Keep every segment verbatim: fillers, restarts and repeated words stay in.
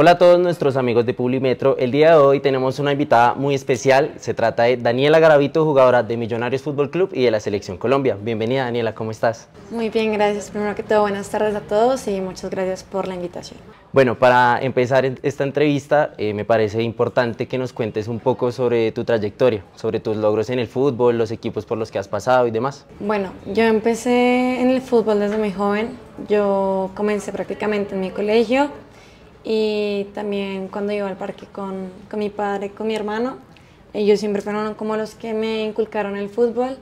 Hola a todos nuestros amigos de Publimetro, el día de hoy tenemos una invitada muy especial, se trata de Daniela Garavito, jugadora de Millonarios Fútbol Club y de la Selección Colombia. Bienvenida Daniela, ¿cómo estás? Muy bien, gracias. Primero que todo, buenas tardes a todos y muchas gracias por la invitación. Bueno, para empezar esta entrevista, eh, me parece importante que nos cuentes un poco sobre tu trayectoria, sobre tus logros en el fútbol, los equipos por los que has pasado y demás. Bueno, yo empecé en el fútbol desde muy joven, yo comencé prácticamente en mi colegio, y también cuando iba al parque con, con mi padre, con mi hermano, ellos siempre fueron como los que me inculcaron el fútbol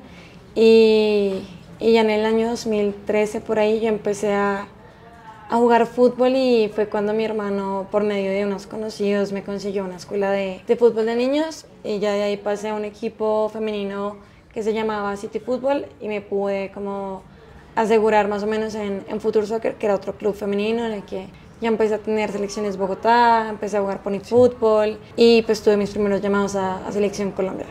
y, y ya en el año dos mil trece por ahí yo empecé a, a jugar fútbol y fue cuando mi hermano por medio de unos conocidos me consiguió una escuela de, de fútbol de niños y ya de ahí pasé a un equipo femenino que se llamaba City Fútbol y me pude como asegurar más o menos en, en Future Soccer, que era otro club femenino en el que ya empecé a tener selecciones Bogotá, empecé a jugar Pony Fútbol y pues tuve mis primeros llamados a, a Selección Colombia.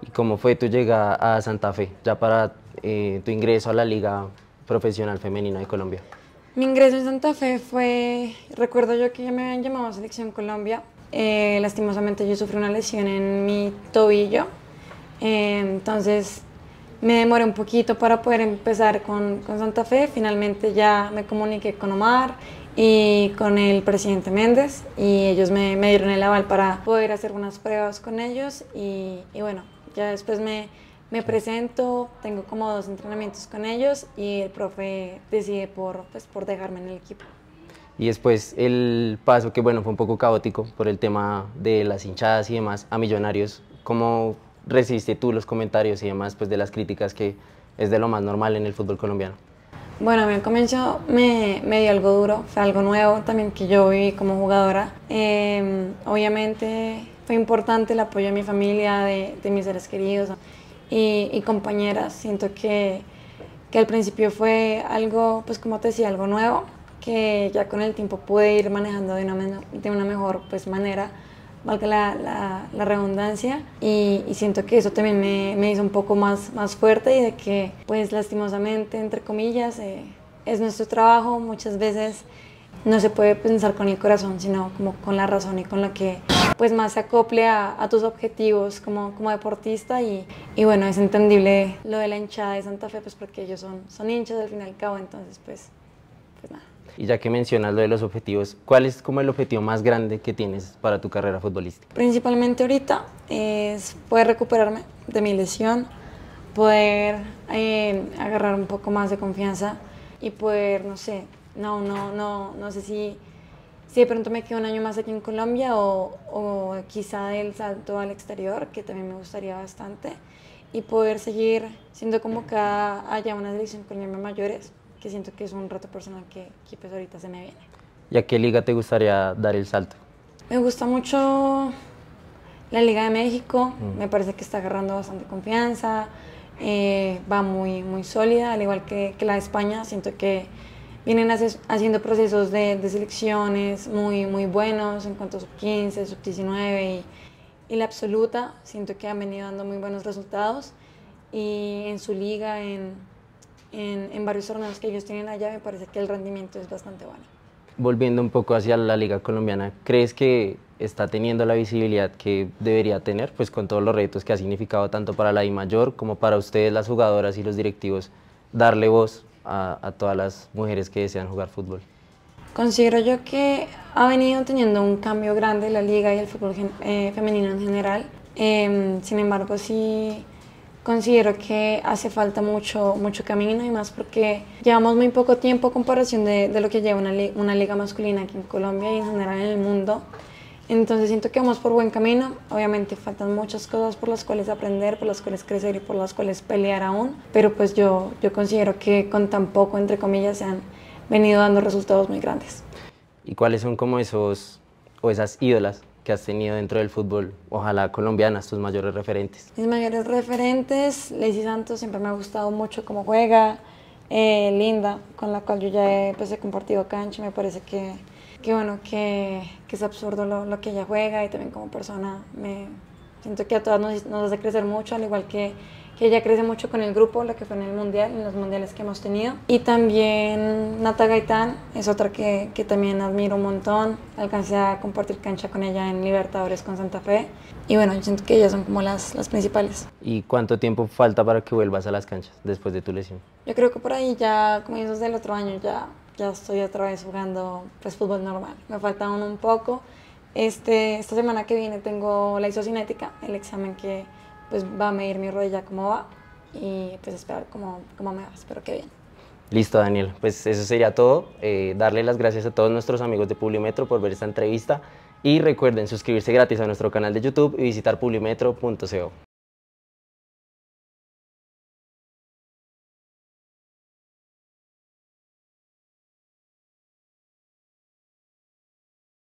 ¿Y cómo fue tu llegada a Santa Fe, ya para eh, tu ingreso a la Liga Profesional Femenina de Colombia? Mi ingreso en Santa Fe fue, recuerdo yo que ya me habían llamado a Selección Colombia, eh, lastimosamente yo sufrí una lesión en mi tobillo, eh, entonces me demoré un poquito para poder empezar con, con Santa Fe, finalmente ya me comuniqué con Omar y con el presidente Méndez y ellos me, me dieron el aval para poder hacer unas pruebas con ellos y, y bueno, ya después me, me presento, tengo como dos entrenamientos con ellos y el profe decide por, pues, por dejarme en el equipo. Y después el paso que bueno fue un poco caótico por el tema de las hinchadas y demás a Millonarios, ¿cómo recibiste tú los comentarios y demás pues, de las críticas que es de lo más normal en el fútbol colombiano? Bueno, a mí al comienzo me, me dio algo duro, fue algo nuevo también que yo viví como jugadora. Eh, obviamente fue importante el apoyo de mi familia, de, de mis seres queridos y, y compañeras. Siento que, que al principio fue algo, pues como te decía, algo nuevo, que ya con el tiempo pude ir manejando de una, de una mejor pues, manera, valga la, la, la redundancia, y, y siento que eso también me, me hizo un poco más, más fuerte y de que, pues lastimosamente, entre comillas, eh, es nuestro trabajo, muchas veces no se puede pensar con el corazón, sino como con la razón y con lo que pues, más se acople a, a tus objetivos como, como deportista y, y bueno, es entendible lo de la hinchada de Santa Fe, pues porque ellos son, son hinchas al fin y al cabo, entonces pues, pues nada. Y ya que mencionas lo de los objetivos, ¿cuál es como el objetivo más grande que tienes para tu carrera futbolística? Principalmente ahorita es poder recuperarme de mi lesión, poder eh, agarrar un poco más de confianza y poder, no sé, no, no, no, no sé si, si de pronto me quedo un año más aquí en Colombia o, o quizá el salto al exterior, que también me gustaría bastante, y poder seguir siendo convocada allá a una selección colombiana mayores, que siento que es un reto personal que, que pues ahorita se me viene. ¿Y a qué liga te gustaría dar el salto? Me gusta mucho la Liga de México, mm. me parece que está agarrando bastante confianza, eh, va muy, muy sólida, al igual que, que la de España, siento que vienen hace, haciendo procesos de, de selecciones muy, muy buenos en cuanto a sub quince, sub diecinueve y, y la absoluta, siento que han venido dando muy buenos resultados y en su liga, en... En, en varios torneos que ellos tienen allá, me parece que el rendimiento es bastante bueno. Volviendo un poco hacia la Liga Colombiana, ¿crees que está teniendo la visibilidad que debería tener, pues con todos los retos que ha significado tanto para la DIMAYOR como para ustedes, las jugadoras y los directivos, darle voz a, a todas las mujeres que desean jugar fútbol? Considero yo que ha venido teniendo un cambio grande la Liga y el fútbol eh, femenino en general, eh, sin embargo, sí... Considero que hace falta mucho, mucho camino y más porque llevamos muy poco tiempo en comparación de, de lo que lleva una, li una liga masculina aquí en Colombia y en general en el mundo. Entonces siento que vamos por buen camino. Obviamente faltan muchas cosas por las cuales aprender, por las cuales crecer y por las cuales pelear aún. Pero pues yo, yo considero que con tan poco, entre comillas, se han venido dando resultados muy grandes. ¿Y cuáles son como esos o esas ídolas que has tenido dentro del fútbol, ojalá colombianas, tus mayores referentes? Mis mayores referentes, Leicy Santos, siempre me ha gustado mucho cómo juega, eh, Linda, con la cual yo ya he, pues, he compartido cancha, me parece que, que, bueno, que, que es absurdo lo, lo que ella juega y también como persona me, Siento que a todas nos, nos hace crecer mucho, al igual que, que ella crece mucho con el grupo, la que fue en el mundial, en los mundiales que hemos tenido. Y también Nata Gaitán es otra que, que también admiro un montón. Alcancé a compartir cancha con ella en Libertadores con Santa Fe. Y bueno, yo siento que ellas son como las, las principales. ¿Y cuánto tiempo falta para que vuelvas a las canchas después de tu lesión? Yo creo que por ahí ya, comienzos del otro año, ya, ya estoy otra vez jugando pues, fútbol normal. Me falta aún un poco. Este, esta semana que viene tengo la isocinética, el examen que pues, va a medir mi rodilla cómo va y pues esperar cómo, cómo me va, espero que bien. Listo, Daniel, pues eso sería todo. Eh, darle las gracias a todos nuestros amigos de Publimetro por ver esta entrevista y recuerden suscribirse gratis a nuestro canal de YouTube y visitar publimetro punto co.